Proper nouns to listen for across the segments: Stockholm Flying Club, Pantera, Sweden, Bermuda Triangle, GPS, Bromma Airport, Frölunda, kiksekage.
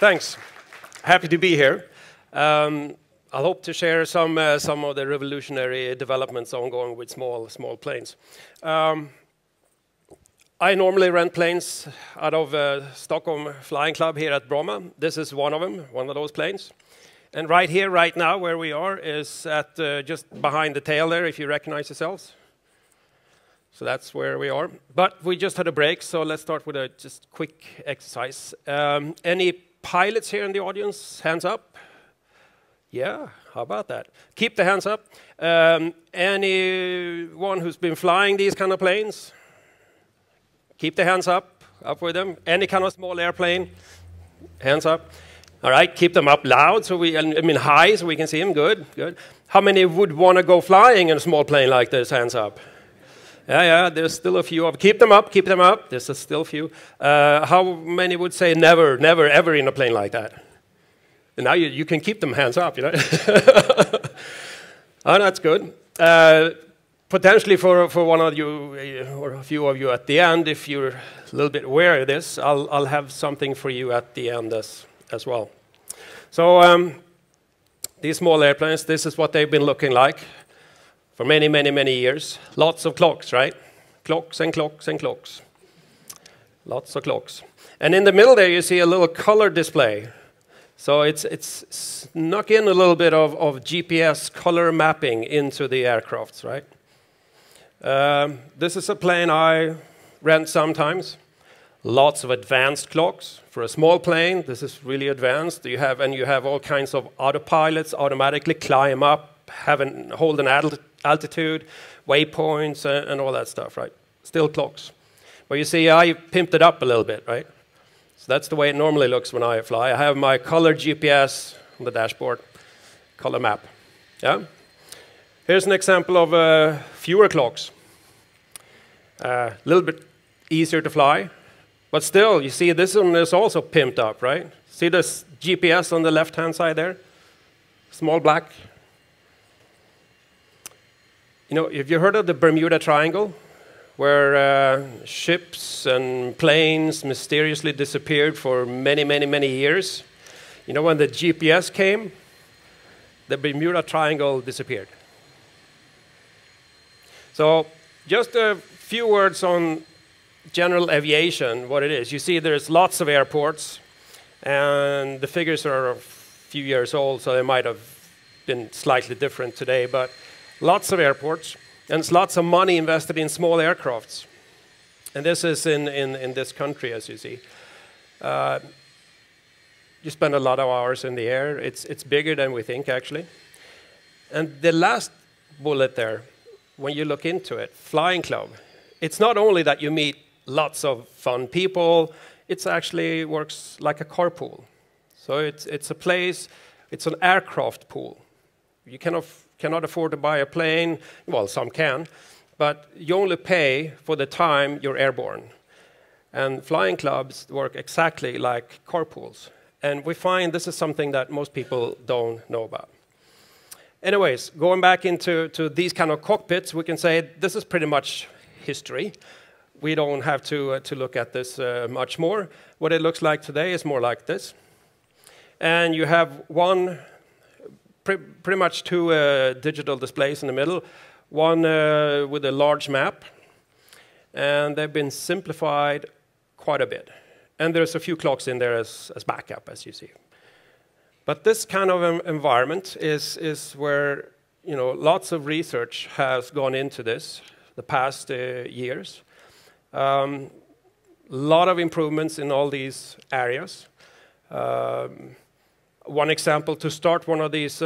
Thanks. Happy to be here. I'll hope to share some of the revolutionary developments ongoing with small planes. I normally rent planes out of Stockholm Flying Club here at Bromma. This is one of them, one of those planes. And right here, right now, where we are is at just behind the tail there, if you recognize yourselves. So that's where we are. But we just had a break, so let's start with a just quick exercise. Any pilots here in the audience? Hands up. Yeah, how about that? Keep the hands up. Anyone who's been flying these kind of planes? Keep the hands up, up with them. Any kind of small airplane, hands up. All right, keep them up loud, so high, so we can see them, good, good. How many would want to go flying in a small plane like this, hands up? Yeah, yeah, there's still a few. Keep them up, there's still a few. How many would say never, never, ever in a plane like that? And now you can keep them hands up, you know. Oh, that's good. Potentially for one of you or a few of you at the end, if you're a little bit aware of this, I'll have something for you at the end as well. So these small airplanes, this is what they've been looking like for many, many, many years. Lots of clocks, right? Clocks and clocks and clocks. Lots of clocks. And in the middle there you see a little color display. So it's snuck in a little bit of GPS color mapping into the aircrafts, right? This is a plane I rent sometimes. Lots of advanced clocks. For a small plane, this is really advanced. You have all kinds of autopilots automatically climb up, hold an altitude, waypoints, and all that stuff, right? Still clocks. But you see, I pimped it up a little bit, right? So that's the way it normally looks when I fly. I have my color GPS on the dashboard, color map. Yeah? Here's an example of fewer clocks. A little bit easier to fly, but still, you see this one is also pimped up, right? See this GPS on the left-hand side there? Small black. You know, have you heard of the Bermuda Triangle, where ships and planes mysteriously disappeared for many, many, many years? You know, when the GPS came, the Bermuda Triangle disappeared. So, just a few words on general aviation, what it is. You see there's lots of airports, and the figures are a few years old, so they might have been slightly different today, but lots of airports, and it's lots of money invested in small aircrafts. And this is in this country, as you see. You spend a lot of hours in the air. It's bigger than we think, actually. And the last bullet there, when you look into it, Flying Club, it's not only that you meet lots of fun people, it actually works like a carpool. So it's a place, it's an aircraft pool. You cannot afford to buy a plane, well, some can, but you only pay for the time you're airborne. And flying clubs work exactly like carpools. And we find this is something that most people don't know about. Anyways, going back into these kind of cockpits, we can say this is pretty much history. We don't have to look at this much more. What it looks like today is more like this. And you have pretty much two digital displays in the middle. One with a large map, and they've been simplified quite a bit. And there's a few clocks in there as backup, as you see. But this kind of environment is where, you know, lots of research has gone into this the past years. Lot of improvements in all these areas. One example, to start one of these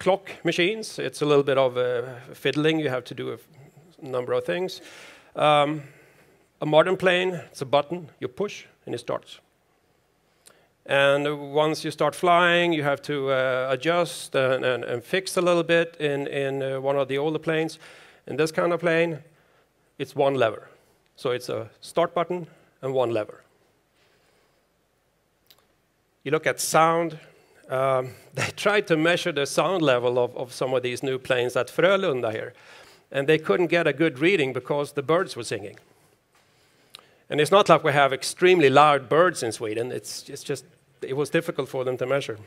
clock machines, it's a little bit of fiddling. You have to do a number of things. A modern plane, it's a button. You push, and it starts. And once you start flying, you have to adjust and fix a little bit in one of the older planes. In this kind of plane, it's one lever. So it's a start button and one lever. You look at sound. They tried to measure the sound level of some of these new planes at Frölunda here. And they couldn't get a good reading because the birds were singing. And it's not like we have extremely loud birds in Sweden. It's just it was difficult for them to measure.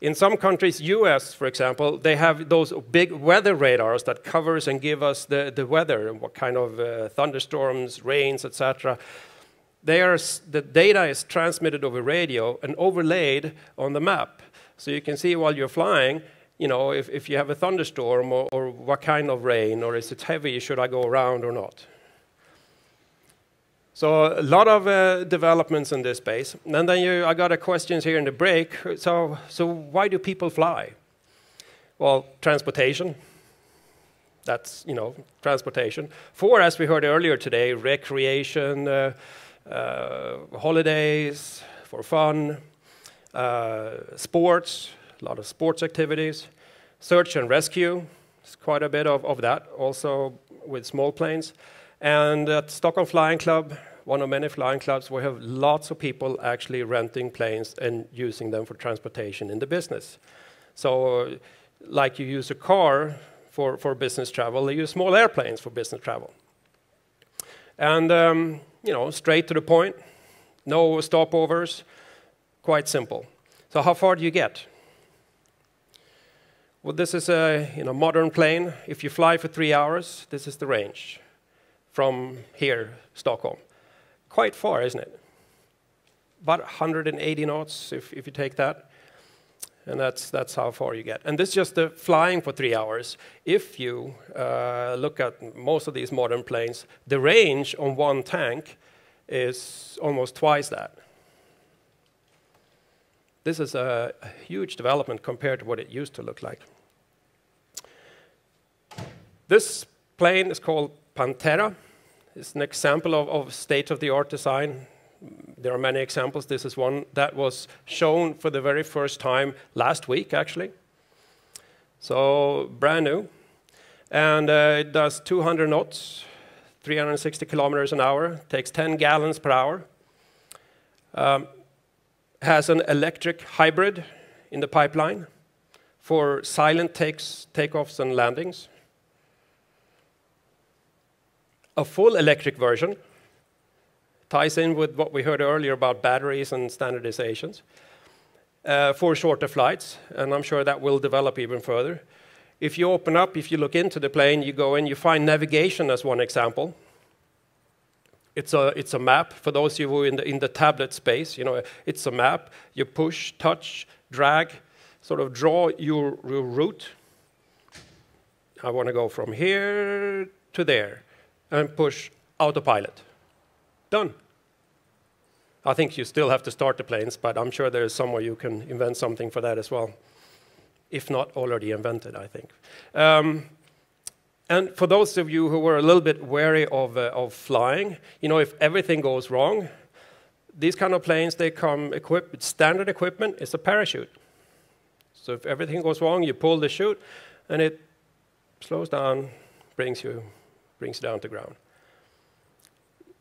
In some countries, US, for example, they have those big weather radars that covers and give us the weather, and what kind of thunderstorms, rains, etc. The data is transmitted over radio and overlaid on the map. So you can see while you're flying, you know, if you have a thunderstorm or what kind of rain, or is it heavy, should I go around or not? So a lot of developments in this space. And then I got a question here in the break. So why do people fly? Well, transportation. That's, you know, transportation. For, as we heard earlier today, recreation, holidays, for fun, sports, a lot of sports activities. Search and rescue, it's quite a bit of that, also with small planes. And at Stockholm Flying Club, one of many flying clubs, we have lots of people actually renting planes and using them for transportation in the business. So like you use a car for business travel, they use small airplanes for business travel. And, you know, straight to the point, no stopovers, quite simple. So how far do you get? Well, this is a, you know, modern plane. If you fly for 3 hours, this is the range. From here, Stockholm. Quite far, isn't it? About 180 knots, if you take that. And that's how far you get. And this is just the flying for 3 hours. If you look at most of these modern planes, the range on one tank is almost twice that. This is a huge development compared to what it used to look like. This plane is called Pantera. It's an example of state-of-the-art design. There are many examples. This is one that was shown for the very first time last week, actually. So, brand new. And it does 200 knots, 360 kilometers an hour, takes 10 gallons per hour. Has an electric hybrid in the pipeline for silent takeoffs and landings. A full electric version ties in with what we heard earlier about batteries and standardizations for shorter flights, and I'm sure that will develop even further. If you open up, if you look into the plane, you go in, you find navigation as one example. It's a map. For those of you who are in the tablet space, you know, it's a map. You push, touch, drag, sort of draw your route. I want to go from here to there. And push autopilot. Done. I think you still have to start the planes, but I'm sure there is somewhere you can invent something for that as well. If not already invented, I think. And for those of you who were a little bit wary of flying, you know, if everything goes wrong, these kind of planes, they come equipped with standard equipment. It's a parachute. So if everything goes wrong, you pull the chute, and it slows down, brings you down to ground.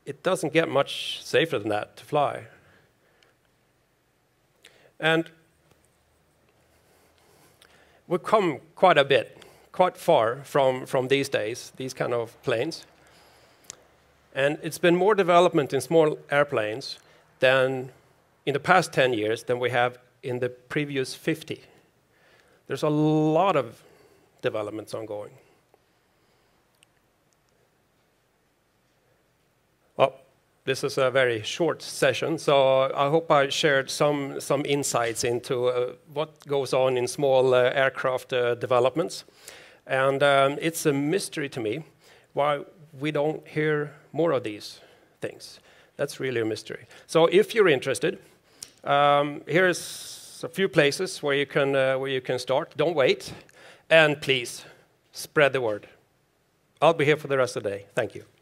It doesn't get much safer than that to fly. And we've come quite a bit, quite far from these days, these kind of planes. And it's been more development in small airplanes than in the past 10 years than we have in the previous 50. There's a lot of developments ongoing. This is a very short session, so I hope I shared some insights into what goes on in small aircraft developments. And it's a mystery to me why we don't hear more of these things. That's really a mystery. So if you're interested, here's a few places where you can start. Don't wait, and please spread the word. I'll be here for the rest of the day. Thank you.